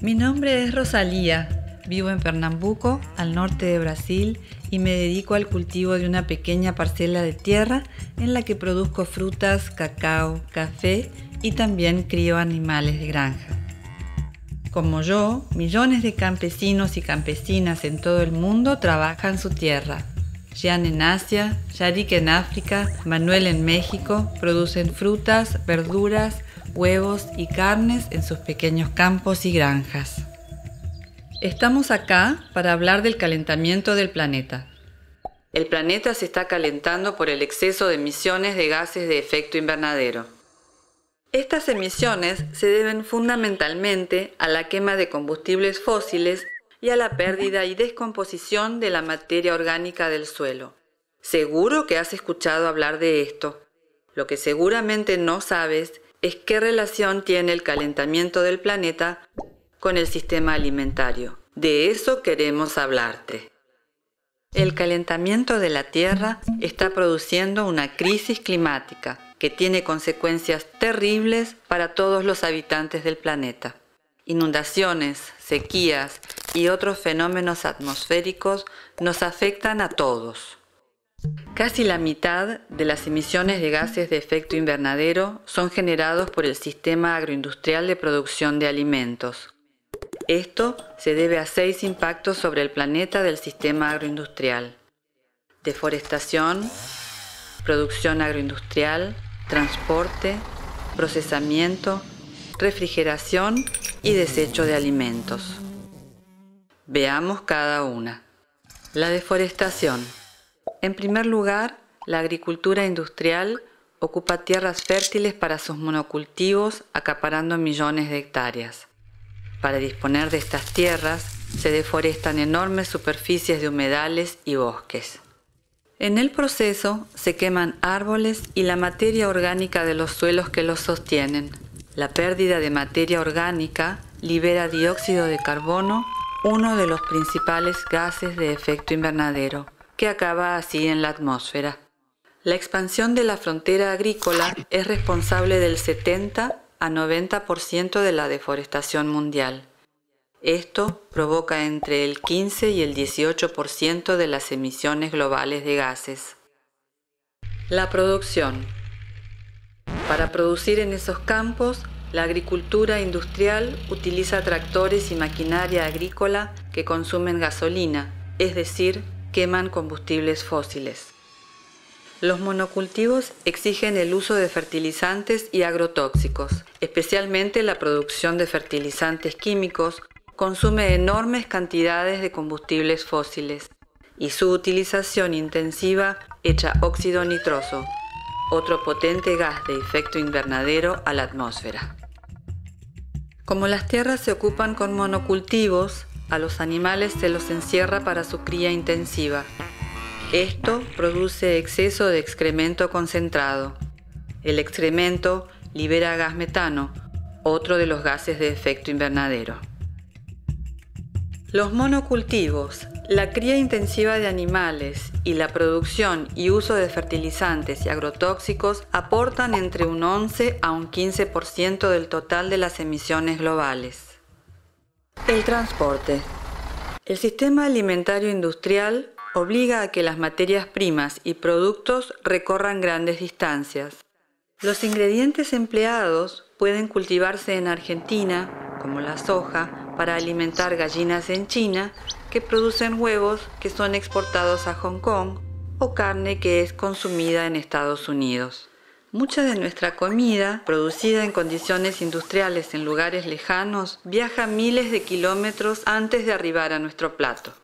Mi nombre es Rosalía, vivo en Pernambuco, al norte de Brasil, y me dedico al cultivo de una pequeña parcela de tierra en la que produzco frutas, cacao, café y también crío animales de granja. Como yo, millones de campesinos y campesinas en todo el mundo trabajan su tierra. Jan en Asia, Yarik en África, Manuel en México producen frutas, verduras, huevos y carnes en sus pequeños campos y granjas. Estamos acá para hablar del calentamiento del planeta. El planeta se está calentando por el exceso de emisiones de gases de efecto invernadero. Estas emisiones se deben fundamentalmente a la quema de combustibles fósiles y a la pérdida y descomposición de la materia orgánica del suelo. Seguro que has escuchado hablar de esto. Lo que seguramente no sabes es qué relación tiene el calentamiento del planeta con el sistema alimentario. De eso queremos hablarte. El calentamiento de la Tierra está produciendo una crisis climática que tiene consecuencias terribles para todos los habitantes del planeta. Inundaciones, sequías y otros fenómenos atmosféricos nos afectan a todos. Casi la mitad de las emisiones de gases de efecto invernadero son generados por el sistema agroindustrial de producción de alimentos. Esto se debe a 6 impactos sobre el planeta del sistema agroindustrial: deforestación, producción agroindustrial, transporte, procesamiento, refrigeración y desecho de alimentos. Veamos cada una. La deforestación. En primer lugar, la agricultura industrial ocupa tierras fértiles para sus monocultivos, acaparando millones de hectáreas. Para disponer de estas tierras, se deforestan enormes superficies de humedales y bosques. En el proceso, se queman árboles y la materia orgánica de los suelos que los sostienen. La pérdida de materia orgánica libera dióxido de carbono, uno de los principales gases de efecto invernadero, que acaba así en la atmósfera. La expansión de la frontera agrícola es responsable del 70 a 90% de la deforestación mundial. Esto provoca entre el 15 y el 18% de las emisiones globales de gases. La producción. Para producir en esos campos, la agricultura industrial utiliza tractores y maquinaria agrícola que consumen gasolina, es decir, queman combustibles fósiles. Los monocultivos exigen el uso de fertilizantes y agrotóxicos, especialmente la producción de fertilizantes químicos consume enormes cantidades de combustibles fósiles y su utilización intensiva echa óxido nitroso, otro potente gas de efecto invernadero, a la atmósfera. Como las tierras se ocupan con monocultivos, a los animales se los encierra para su cría intensiva. Esto produce exceso de excremento concentrado. El excremento libera gas metano, otro de los gases de efecto invernadero. Los monocultivos, la cría intensiva de animales y la producción y uso de fertilizantes y agrotóxicos aportan entre un 11 a un 15% del total de las emisiones globales. El transporte. El sistema alimentario industrial obliga a que las materias primas y productos recorran grandes distancias. Los ingredientes empleados pueden cultivarse en Argentina, como la soja, para alimentar gallinas en China, que producen huevos que son exportados a Hong Kong, o carne que es consumida en Estados Unidos. Mucha de nuestra comida, producida en condiciones industriales en lugares lejanos, viaja miles de kilómetros antes de arribar a nuestro plato.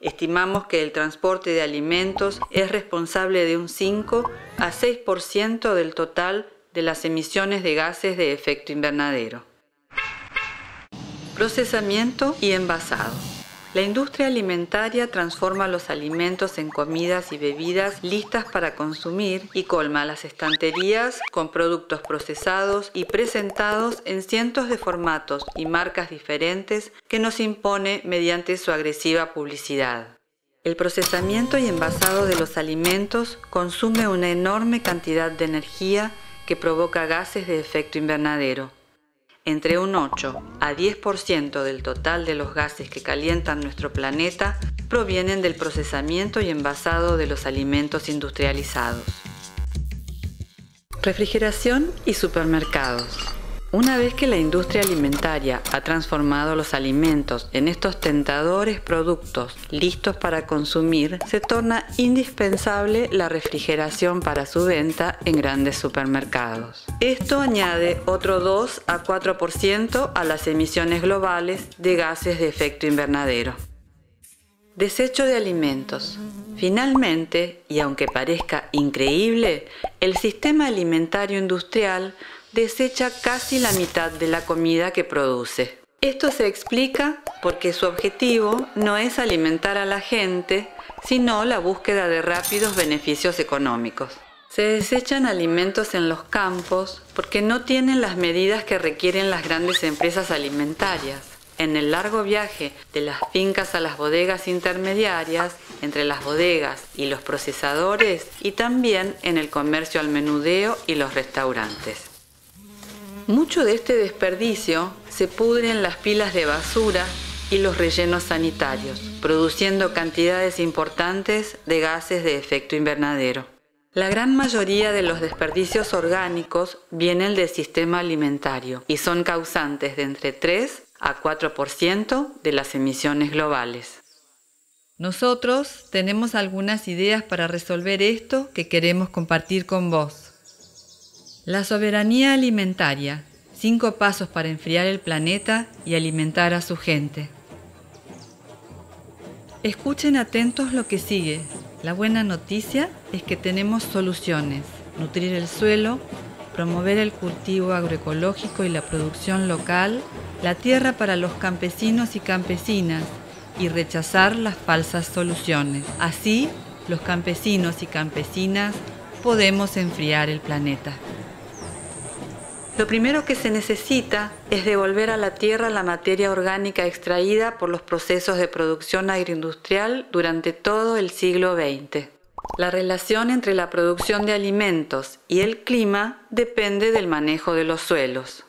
Estimamos que el transporte de alimentos es responsable de un 5 a 6% del total de las emisiones de gases de efecto invernadero. Procesamiento y envasado. La industria alimentaria transforma los alimentos en comidas y bebidas listas para consumir y colma las estanterías con productos procesados y presentados en cientos de formatos y marcas diferentes que nos impone mediante su agresiva publicidad. El procesamiento y envasado de los alimentos consume una enorme cantidad de energía que provoca gases de efecto invernadero. entre un 8 a 10% del total de los gases que calientan nuestro planeta provienen del procesamiento y envasado de los alimentos industrializados. Refrigeración y supermercados. Una vez que la industria alimentaria ha transformado los alimentos en estos tentadores productos listos para consumir, se torna indispensable la refrigeración para su venta en grandes supermercados. Esto añade otro 2 a 4% a las emisiones globales de gases de efecto invernadero. Desecho de alimentos. Finalmente, y aunque parezca increíble, el sistema alimentario industrial desecha casi la mitad de la comida que produce. Esto se explica porque su objetivo no es alimentar a la gente, sino la búsqueda de rápidos beneficios económicos. Se desechan alimentos en los campos porque no tienen las medidas que requieren las grandes empresas alimentarias. En el largo viaje de las fincas a las bodegas intermediarias, entre las bodegas y los procesadores, y también en el comercio al menudeo y los restaurantes. Mucho de este desperdicio se pudre en las pilas de basura y los rellenos sanitarios, produciendo cantidades importantes de gases de efecto invernadero. La gran mayoría de los desperdicios orgánicos vienen del sistema alimentario y son causantes de entre 3 a 4% de las emisiones globales. Nosotros tenemos algunas ideas para resolver esto que queremos compartir con vos. La soberanía alimentaria, 5 pasos para enfriar el planeta y alimentar a su gente. Escuchen atentos lo que sigue. La buena noticia es que tenemos soluciones: nutrir el suelo, promover el cultivo agroecológico y la producción local, la tierra para los campesinos y campesinas y rechazar las falsas soluciones. Así, los campesinos y campesinas podemos enfriar el planeta. Lo primero que se necesita es devolver a la tierra la materia orgánica extraída por los procesos de producción agroindustrial durante todo el siglo XX. La relación entre la producción de alimentos y el clima depende del manejo de los suelos.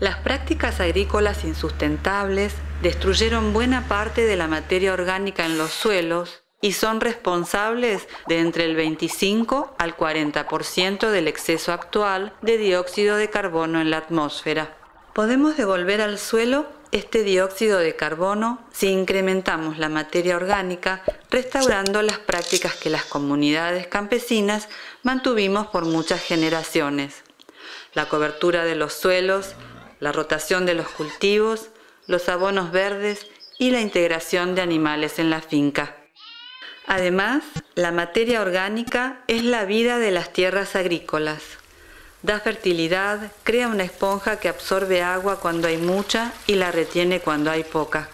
Las prácticas agrícolas insustentables destruyeron buena parte de la materia orgánica en los suelos y son responsables de entre el 25 al 40% del exceso actual de dióxido de carbono en la atmósfera. Podemos devolver al suelo este dióxido de carbono si incrementamos la materia orgánica, restaurando las prácticas que las comunidades campesinas mantuvimos por muchas generaciones: la cobertura de los suelos, la rotación de los cultivos, los abonos verdes y la integración de animales en la finca. Además, la materia orgánica es la vida de las tierras agrícolas. Da fertilidad, crea una esponja que absorbe agua cuando hay mucha y la retiene cuando hay poca.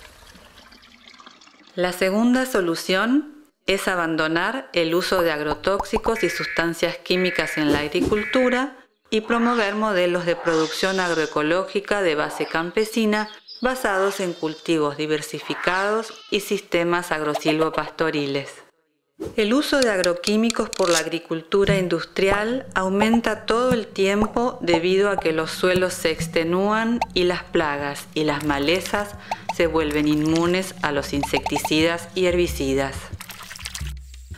La segunda solución es abandonar el uso de agrotóxicos y sustancias químicas en la agricultura y promover modelos de producción agroecológica de base campesina basados en cultivos diversificados y sistemas agrosilvopastoriles. El uso de agroquímicos por la agricultura industrial aumenta todo el tiempo debido a que los suelos se extenúan y las plagas y las malezas se vuelven inmunes a los insecticidas y herbicidas.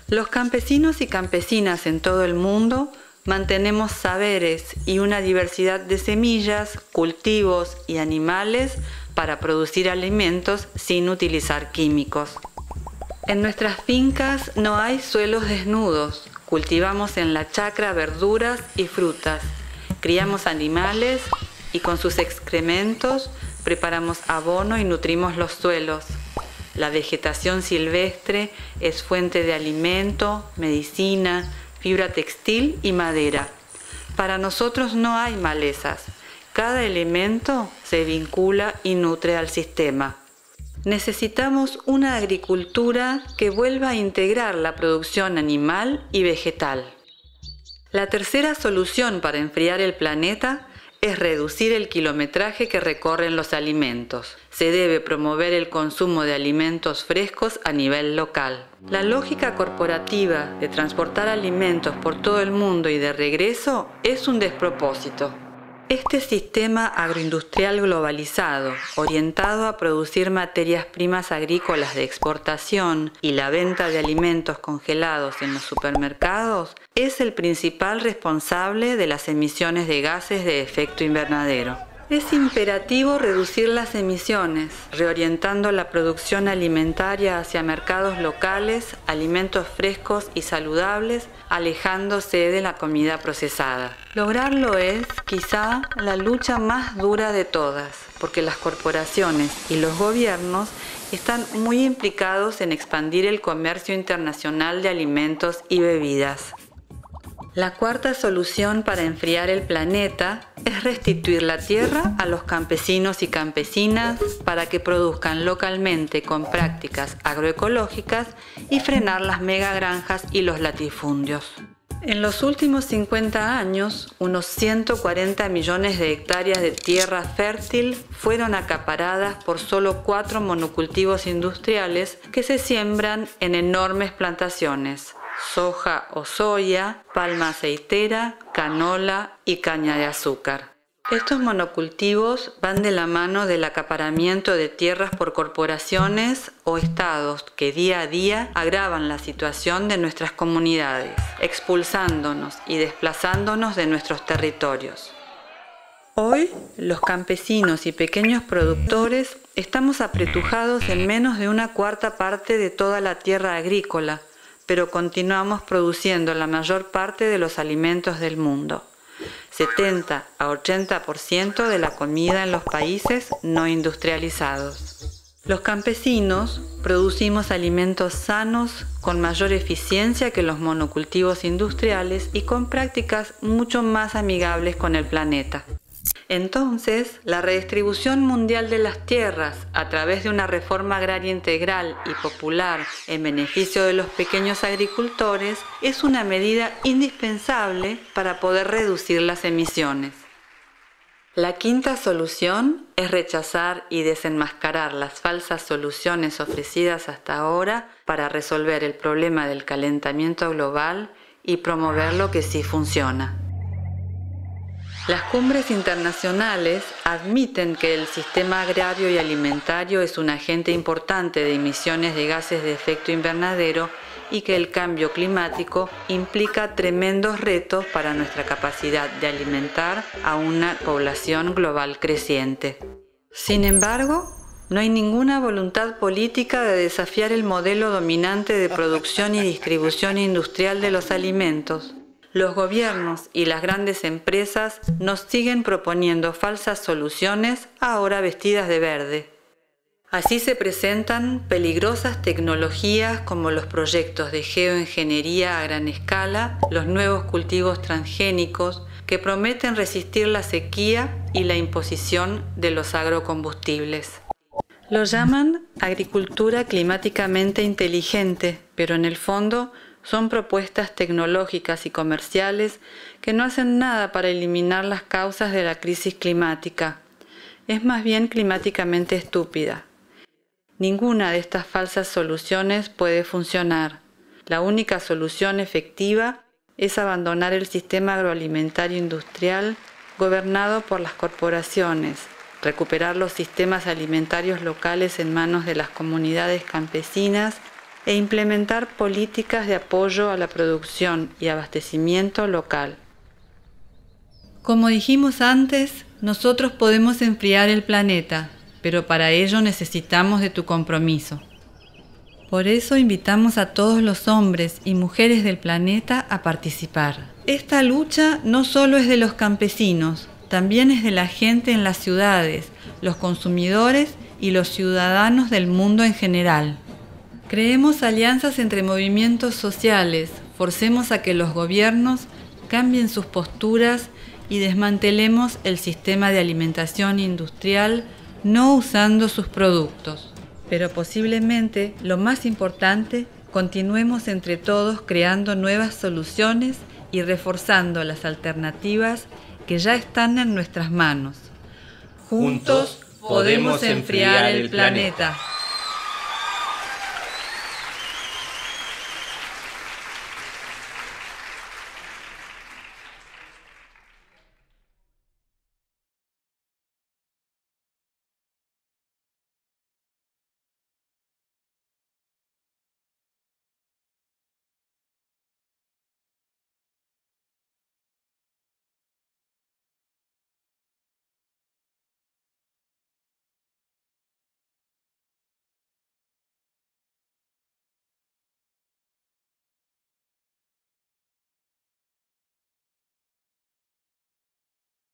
Los campesinos y campesinas en todo el mundo mantenemos saberes y una diversidad de semillas, cultivos y animales para producir alimentos sin utilizar químicos. En nuestras fincas no hay suelos desnudos. Cultivamos en la chacra verduras y frutas. Criamos animales y con sus excrementos preparamos abono y nutrimos los suelos. La vegetación silvestre es fuente de alimento, medicina, fibra textil y madera. Para nosotros no hay malezas. Cada elemento se vincula y nutre al sistema. Necesitamos una agricultura que vuelva a integrar la producción animal y vegetal. La tercera solución para enfriar el planeta es reducir el kilometraje que recorren los alimentos. Se debe promover el consumo de alimentos frescos a nivel local. La lógica corporativa de transportar alimentos por todo el mundo y de regreso es un despropósito. Este sistema agroindustrial globalizado, orientado a producir materias primas agrícolas de exportación y la venta de alimentos congelados en los supermercados, es el principal responsable de las emisiones de gases de efecto invernadero. Es imperativo reducir las emisiones, reorientando la producción alimentaria hacia mercados locales, alimentos frescos y saludables, alejándose de la comida procesada. Lograrlo es, quizá, la lucha más dura de todas, porque las corporaciones y los gobiernos están muy implicados en expandir el comercio internacional de alimentos y bebidas. La cuarta solución para enfriar el planeta es restituir la tierra a los campesinos y campesinas para que produzcan localmente con prácticas agroecológicas y frenar las megagranjas y los latifundios. En los últimos 50 años, unos 140 millones de hectáreas de tierra fértil fueron acaparadas por solo 4 monocultivos industriales que se siembran en enormes plantaciones: soja o soya, palma aceitera, canola y caña de azúcar. Estos monocultivos van de la mano del acaparamiento de tierras por corporaciones o estados que día a día agravan la situación de nuestras comunidades, expulsándonos y desplazándonos de nuestros territorios. Hoy, los campesinos y pequeños productores estamos apretujados en menos de una cuarta parte de toda la tierra agrícola, pero continuamos produciendo la mayor parte de los alimentos del mundo, 70 a 80% de la comida en los países no industrializados. Los campesinos producimos alimentos sanos con mayor eficiencia que los monocultivos industriales y con prácticas mucho más amigables con el planeta. Entonces, la redistribución mundial de las tierras a través de una reforma agraria integral y popular en beneficio de los pequeños agricultores es una medida indispensable para poder reducir las emisiones. La quinta solución es rechazar y desenmascarar las falsas soluciones ofrecidas hasta ahora para resolver el problema del calentamiento global y promover lo que sí funciona. Las cumbres internacionales admiten que el sistema agrario y alimentario es un agente importante de emisiones de gases de efecto invernadero y que el cambio climático implica tremendos retos para nuestra capacidad de alimentar a una población global creciente. Sin embargo, no hay ninguna voluntad política de desafiar el modelo dominante de producción y distribución industrial de los alimentos. Los gobiernos y las grandes empresas nos siguen proponiendo falsas soluciones ahora vestidas de verde. Así se presentan peligrosas tecnologías como los proyectos de geoingeniería a gran escala, los nuevos cultivos transgénicos que prometen resistir la sequía y la imposición de los agrocombustibles. Lo llaman agricultura climáticamente inteligente, pero en el fondo son propuestas tecnológicas y comerciales que no hacen nada para eliminar las causas de la crisis climática. Es más bien climáticamente estúpida. Ninguna de estas falsas soluciones puede funcionar. La única solución efectiva es abandonar el sistema agroalimentario industrial gobernado por las corporaciones, recuperar los sistemas alimentarios locales en manos de las comunidades campesinas e implementar políticas de apoyo a la producción y abastecimiento local. Como dijimos antes, nosotros podemos enfriar el planeta, pero para ello necesitamos de tu compromiso. Por eso invitamos a todos los hombres y mujeres del planeta a participar. Esta lucha no solo es de los campesinos, también es de la gente en las ciudades, los consumidores y los ciudadanos del mundo en general. Creemos alianzas entre movimientos sociales, forcemos a que los gobiernos cambien sus posturas y desmantelemos el sistema de alimentación industrial no usando sus productos. Pero posiblemente, lo más importante, continuemos entre todos creando nuevas soluciones y reforzando las alternativas que ya están en nuestras manos. Juntos podemos enfriar el planeta.